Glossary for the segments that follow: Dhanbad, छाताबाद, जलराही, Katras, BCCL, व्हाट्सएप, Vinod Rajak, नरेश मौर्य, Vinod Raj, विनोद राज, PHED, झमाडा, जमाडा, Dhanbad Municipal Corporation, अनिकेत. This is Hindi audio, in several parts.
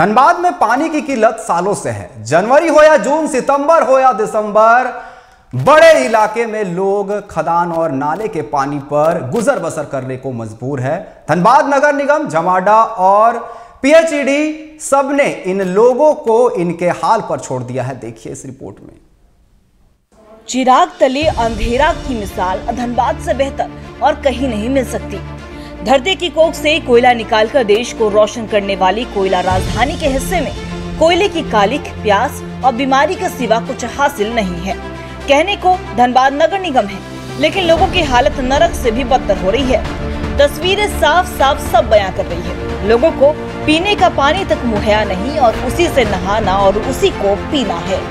धनबाद में पानी की किल्लत सालों से है। जनवरी हो या जून, सितंबर हो या दिसंबर, बड़े इलाके में लोग खदान और नाले के पानी पर गुजर बसर करने को मजबूर है। धनबाद नगर निगम, जमाडा और PHED सबने इन लोगों को इनके हाल पर छोड़ दिया है। देखिए इस रिपोर्ट में। चिराग तले अंधेरा की मिसाल धनबाद से बेहतर और कहीं नहीं मिल सकती। धरती की कोख से कोयला निकालकर देश को रोशन करने वाली कोयला राजधानी के हिस्से में कोयले की कालिख, प्यास और बीमारी के सिवा कुछ हासिल नहीं है। कहने को धनबाद नगर निगम है, लेकिन लोगों की हालत नरक से भी बदतर हो रही है। तस्वीरें साफ साफ सब बयां कर रही है। लोगों को पीने का पानी तक मुहैया नहीं और उसी से नहाना और उसी को पीना है।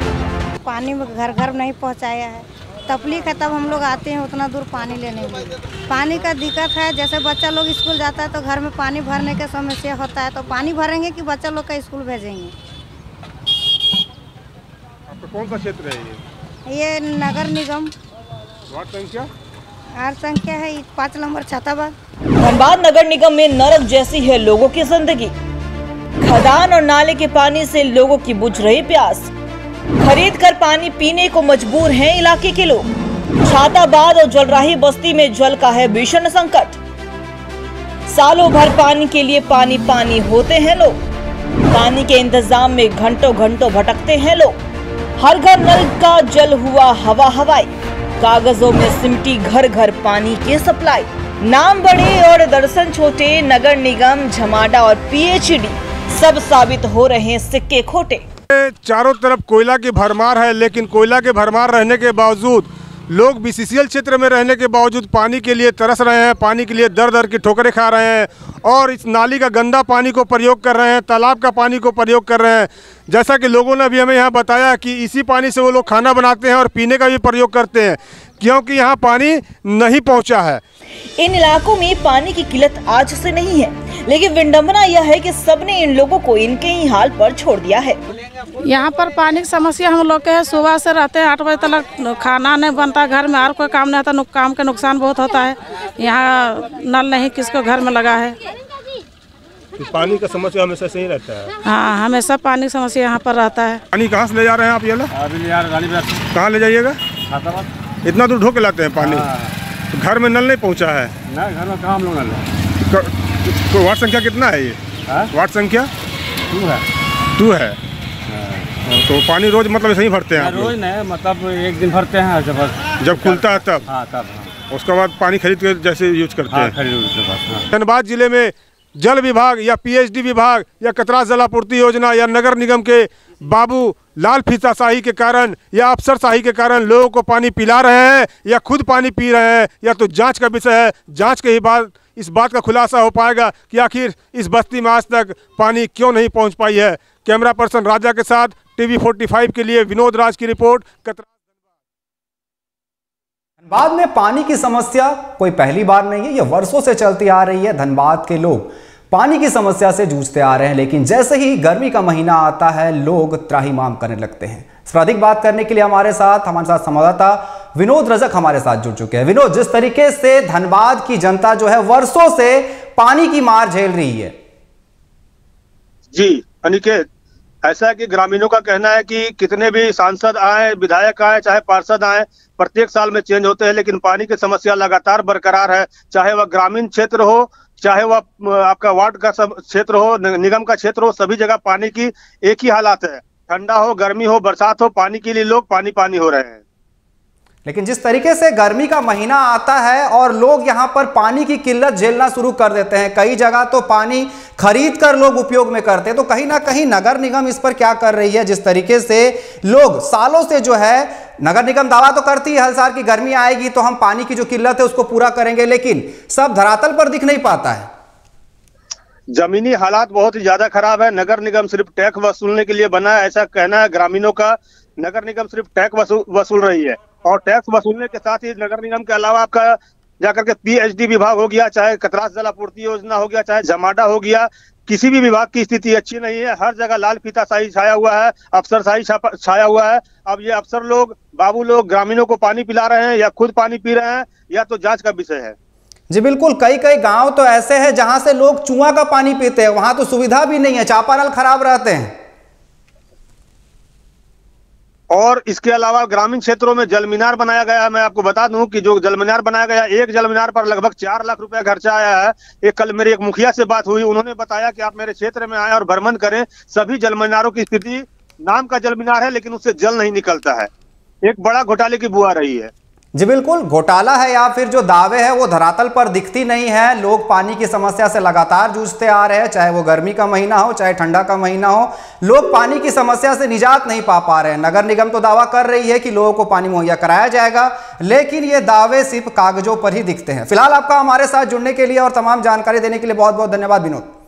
पानी घर घर नहीं पहुंचाया है, तकलीफ है, तब हम लोग आते हैं उतना दूर पानी लेने के लिए। पानी का दिक्कत है, जैसे बच्चा लोग स्कूल जाता है तो घर में पानी भरने का समस्या होता है, तो पानी भरेंगे कि बच्चा लोग का स्कूल भेजेंगे। आपका कौन सा क्षेत्र है ये? नगर निगम संख्या है 5 नंबर छाताबाद। धनबाद नगर निगम में नरक जैसी है लोगों की जिंदगी। खदान और नाले के पानी से लोगों की बुझ रही प्यास, खरीद कर पानी पीने को मजबूर हैं इलाके के लोग। छाताबाद और जलराही बस्ती में जल का है भीषण संकट। सालों भर पानी के लिए पानी पानी होते हैं लोग। पानी के इंतजाम में घंटों घंटों भटकते हैं लोग। हर घर नल का जल हुआ हवा हवाई। कागजों में सिमटी घर घर पानी की सप्लाई। नाम बड़े और दर्शन छोटे, नगर निगम, झमाडा और PHED सब साबित हो रहे हैं सिक्के खोटे। चारों तरफ कोयला की भरमार है, लेकिन कोयला के भरमार रहने के बावजूद लोग BCCL क्षेत्र में रहने के बावजूद पानी के लिए तरस रहे हैं, पानी के लिए दर दर की ठोकरें खा रहे हैं और इस नाली का गंदा पानी को प्रयोग कर रहे हैं, तालाब का पानी को प्रयोग कर रहे हैं। जैसा कि लोगों ने अभी हमें यहाँ बताया कि इसी पानी से वो लोग खाना बनाते हैं और पीने का भी प्रयोग करते हैं, क्योंकि यहाँ पानी नहीं पहुँचा है। इन इलाकों में पानी की किल्लत आज से नहीं है, लेकिन विडम्बना यह है कि सबने इन लोगों को इनके ही हाल पर छोड़ दिया है। यहाँ पर पानी की समस्या हम लोग के है। सुबह से रहते हैं, 8 बजे तक खाना नहीं बनता, घर में और कोई काम नहीं आता। काम का नुकसान बहुत होता है। यहाँ नल नहीं किसको घर में लगा है। पानी का समस्या हमेशा से ही रहता है। हाँ, हमेशा पानी की समस्या यहाँ पर रहता है। पानी कहाँ से ले जा रहे हैं आप? ये कहाँ ले जाइएगा? इतना दूर ढो के लाते हैं पानी। घर में नल नहीं पहुँचा है। घर में काम लोग नल। वार्ड संख्या कितना है ये? वार्ड संख्या 2 है। तो पानी रोज मतलब ऐसे ही भरते हैं? रोज नहीं, मतलब एक दिन भरते हैं जब खुलता है तब। हाँ, तब। हाँ। उसके बाद पानी खरीद के जैसे यूज करते हैं। धनबाद जिले में जल विभाग या PHED विभाग या कतरास जल आपूर्ति योजना या नगर निगम के बाबू लाल फीसाशाही के कारण या अफसरशाही के कारण लोगों को पानी पिला रहे हैं या खुद पानी पी रहे हैं, या तो जांच का विषय है। जांच के ही बाद इस बात का खुलासा हो पाएगा कि आखिर इस बस्ती में आज तक पानी क्यों नहीं पहुँच पाई है। कैमरा पर्सन राजा के साथ TV45 के लिए विनोद राज की रिपोर्ट, कतरास। धनबाद में पानी की समस्या कोई पहली बार नहीं है, यह वर्षों से चलती आ रही है। धनबाद के लोग पानी की समस्या से जूझते आ रहे हैं, लेकिन जैसे ही गर्मी का महीना आता है लोग त्राहिमाम करने लगते हैं। इस पर अधिक बात करने के लिए हमारे साथ संवाददाता विनोद रजक हमारे साथ जुड़ चुके हैं। विनोद, जिस तरीके से धनबाद की जनता जो है वर्षों से पानी की मार झेल रही है। जी अनिकेत, ऐसा है कि ग्रामीणों का कहना है कि कितने भी सांसद आए, विधायक आए, चाहे पार्षद आए, प्रत्येक साल में चेंज होते हैं, लेकिन पानी की समस्या लगातार बरकरार है। चाहे वह ग्रामीण क्षेत्र हो, चाहे वह आपका वार्ड का सब क्षेत्र हो, निगम का क्षेत्र हो, सभी जगह पानी की एक ही हालात है। ठंडा हो, गर्मी हो, बरसात हो, पानी के लिए लोग पानी पानी हो रहे हैं। लेकिन जिस तरीके से गर्मी का महीना आता है और लोग यहाँ पर पानी की किल्लत झेलना शुरू कर देते हैं, कई जगह तो पानी खरीद कर लोग उपयोग में करते हैं, तो कहीं ना कहीं नगर निगम इस पर क्या कर रही है? जिस तरीके से लोग सालों से जो है, नगर निगम दावा तो करती है हर साल की गर्मी आएगी तो हम पानी की जो किल्लत है उसको पूरा करेंगे, लेकिन सब धरातल पर दिख नहीं पाता है। जमीनी हालात बहुत ही ज्यादा खराब है। नगर निगम सिर्फ टैक्स वसूलने के लिए बना है, ऐसा कहना है ग्रामीणों का। नगर निगम सिर्फ टैक्स वसूल रही है और टैक्स वसूलने के साथ ही नगर निगम के अलावा आपका जाकर के PHED विभाग हो गया, चाहे कतरास जल आपूर्ति योजना हो गया, चाहे झमाडा हो गया, किसी भी विभाग की स्थिति अच्छी नहीं है। हर जगह लाल फीताशाही छाया हुआ है, अफसरशाही छाया हुआ है। अब ये अफसर लोग, बाबू लोग ग्रामीणों को पानी पिला रहे हैं या खुद पानी पी रहे हैं, या तो जांच का विषय है। जी बिल्कुल, कई कई गांव तो ऐसे हैं जहां से लोग चुआ का पानी पीते हैं, वहां तो सुविधा भी नहीं है, चापानल खराब रहते हैं। और इसके अलावा ग्रामीण क्षेत्रों में जल मीनार बनाया गया है। मैं आपको बता दूं कि जो जल मीनार बनाया गया, एक जल मीनार पर लगभग 4 लाख रुपया खर्चा आया है। एक कल मेरी एक मुखिया से बात हुई, उन्होंने बताया कि आप मेरे क्षेत्र में आए और भ्रमण करें, सभी जल मीनारों की स्थिति, नाम का जल मीनार है लेकिन उससे जल नहीं निकलता है। एक बड़ा घोटाले की बुआ रही है। जी बिल्कुल, घोटाला है या फिर जो दावे है वो धरातल पर दिखती नहीं है। लोग पानी की समस्या से लगातार जूझते आ रहे हैं, चाहे वो गर्मी का महीना हो चाहे ठंडा का महीना हो, लोग पानी की समस्या से निजात नहीं पा रहे हैं। नगर निगम तो दावा कर रही है कि लोगों को पानी मुहैया कराया जाएगा, लेकिन ये दावे सिर्फ कागजों पर ही दिखते हैं। फिलहाल आपका हमारे साथ जुड़ने के लिए और तमाम जानकारी देने के लिए बहुत बहुत धन्यवाद विनोद।